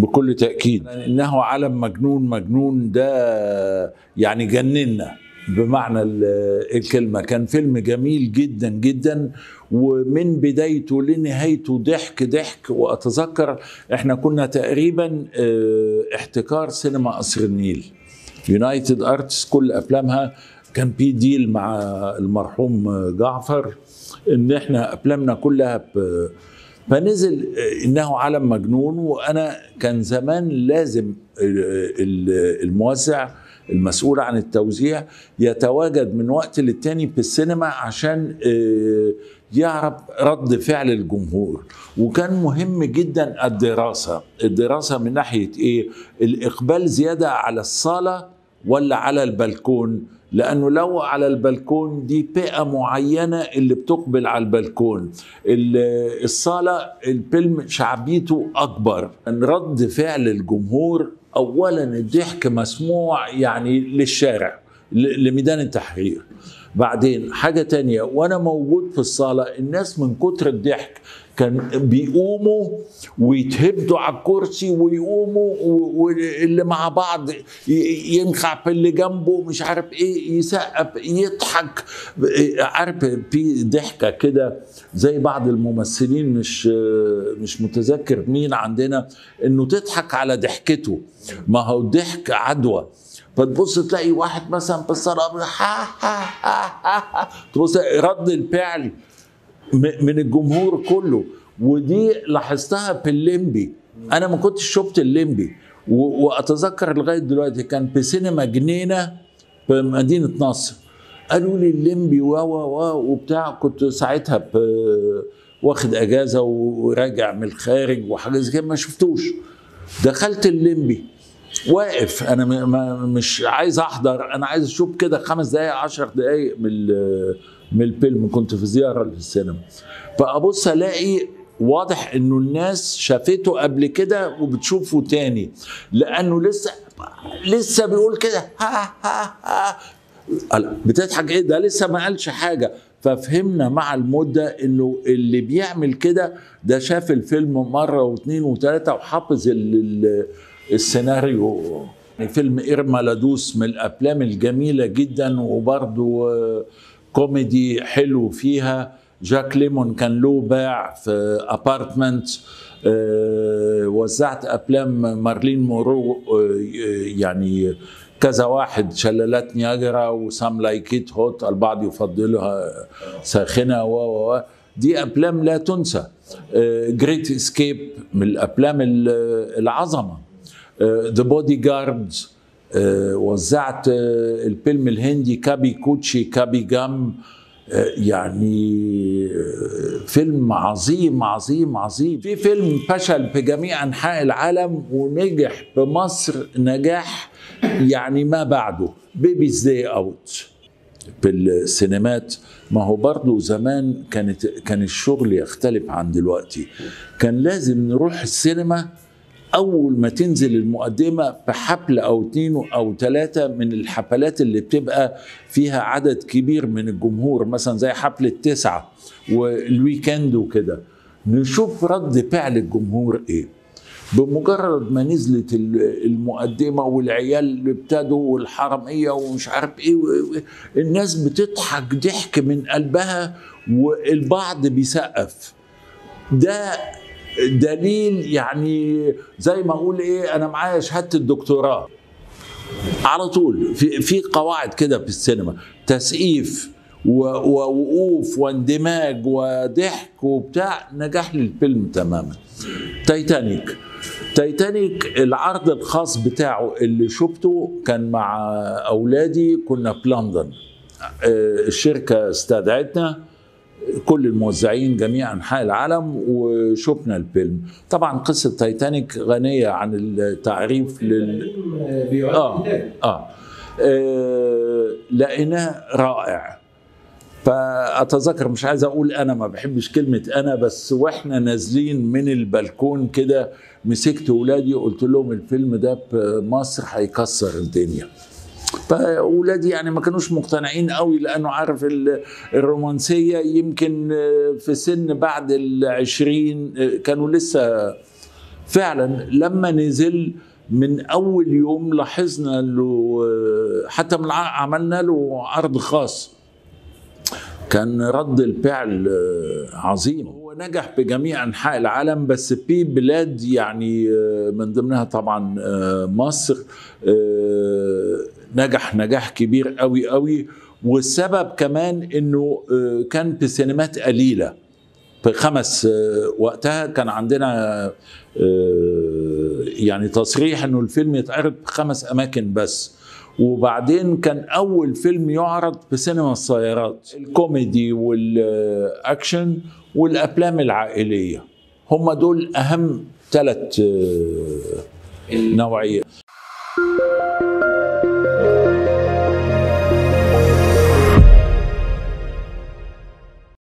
بكل تأكيد. إنه علم مجنون، مجنون ده يعني جننا بمعنى الكلمة. كان فيلم جميل جدا جدا، ومن بدايته لنهايته ضحك ضحك. وأتذكر احنا كنا تقريبا احتكار سينما قصر النيل. يونايتد ارتس كل أفلامها كان في ديل مع المرحوم جعفر إن احنا أفلامنا كلها فنزل إنه عالم مجنون. وأنا كان زمان لازم الموزع المسؤول عن التوزيع يتواجد من وقت للتاني في السينما عشان يعرف رد فعل الجمهور. وكان مهم جدا الدراسة من ناحية إيه؟ الإقبال زيادة على الصالة ولا على البلكون؟ لأنه لو على البلكون دي فئة معينة اللي بتقبل على البلكون، الصالة الفيلم شعبيته أكبر. رد فعل الجمهور أولا الضحك مسموع يعني للشارع لميدان التحرير. بعدين حاجة تانية، وأنا موجود في الصالة الناس من كتر الضحك كان بيقوموا ويتهبدوا على الكرسي ويقوموا، واللي مع بعض ينخع في اللي جنبه مش عارف ايه، يسقف يضحك. عارف في ضحكه كده زي بعض الممثلين مش متذكر مين عندنا انه تضحك على ضحكته. ما هو الضحك عدوى، فتبص تلاقي واحد مثلا في الصاله تبص رد الفعل من الجمهور كله. ودي لاحظتها في الليمبي. انا ما كنتش شفت الليمبي، واتذكر لغايه دلوقتي كان في سينما جنينه في مدينه نصر، قالوا لي الليمبي وبتاع. كنت ساعتها واخد اجازه وراجع من الخارج وحاجه زي كده، ما شفتوش. دخلت الليمبي واقف، انا مش عايز احضر، انا عايز اشوف كده 5 دقائق 10 دقائق من الفيلم. كنت في زياره للسينما، فابص الاقي واضح انه الناس شافته قبل كده وبتشوفه تاني، لانه لسه بيقول كده ها ها ها. بتضحك ايه ده؟ لسه ما قالش حاجه. ففهمنا مع المده انه اللي بيعمل كده ده شاف الفيلم مره واثنين وثلاثه وحافظ السيناريو. يعني فيلم ايرما لادوس من الافلام الجميله جدا، وبرضه كوميدي حلو فيها. جاك ليمون كان له باع في ابارتمنت. وزعت افلام مارلين مورو يعني كذا واحد، شلالات نياجرا وسام لايكيت هوت، البعض يفضلها ساخنه دي افلام لا تنسى. جريت اسكيب من الافلام العظمه. the body guard. وزعت الفيلم الهندي كابي كوتشي كابي جام، يعني فيلم عظيم عظيم عظيم. في فيلم فشل في جميع أنحاء العالم ونجح في مصر نجاح يعني ما بعده، بيبيز داي اوت في السينمات. ما هو برضه زمان كان الشغل يختلف عن دلوقتي. كان لازم نروح السينما أول ما تنزل المقدمة بحفل أو 2 أو 3 من الحفلات اللي بتبقى فيها عدد كبير من الجمهور، مثلا زي حفلة 9 والويكند وكده، نشوف رد فعل الجمهور إيه. بمجرد ما نزلت المقدمة والعيال اللي ابتدوا والحرامية ومش عارف إيه، الناس بتضحك ضحك من قلبها والبعض بيسقف. ده دليل يعني زي ما اقول ايه، انا معايا شهاده الدكتوراه على طول. في قواعد كده في السينما، تسقيف ووقوف واندماج وضحك وبتاع. نجاح للفيلم تماما. تايتانيك العرض الخاص بتاعه اللي شفته كان مع اولادي، كنا في لندن. الشركه استدعتنا كل الموزعين جميع أنحاء العالم وشفنا الفيلم. طبعا قصة تايتانيك غنية عن التعريف لقيناه رائع. فأتذكر، مش عايز أقول أنا ما بحبش كلمة أنا، بس وإحنا نازلين من البلكون كده مسكت ولادي قلت لهم الفيلم ده في مصر هيكسر الدنيا. فاولادي يعني ما كانوش مقتنعين قوي، لانه عارف الرومانسيه يمكن في سن بعد 20 كانوا لسه فعلا لما نزل من اول يوم لاحظنا له، حتى من عملنا له عرض خاص، كان رد الفعل عظيم. هو نجح بجميع انحاء العالم، بس في بلاد يعني من ضمنها طبعا مصر نجح نجاح كبير قوي قوي، والسبب كمان انه كان في سينمات قليله في 5 وقتها كان عندنا يعني تصريح انه الفيلم يتعرض في 5 اماكن بس. وبعدين كان اول فيلم يعرض في سينما السيارات، الكوميدي والاكشن والافلام العائليه، هم دول اهم 3 نوعيه.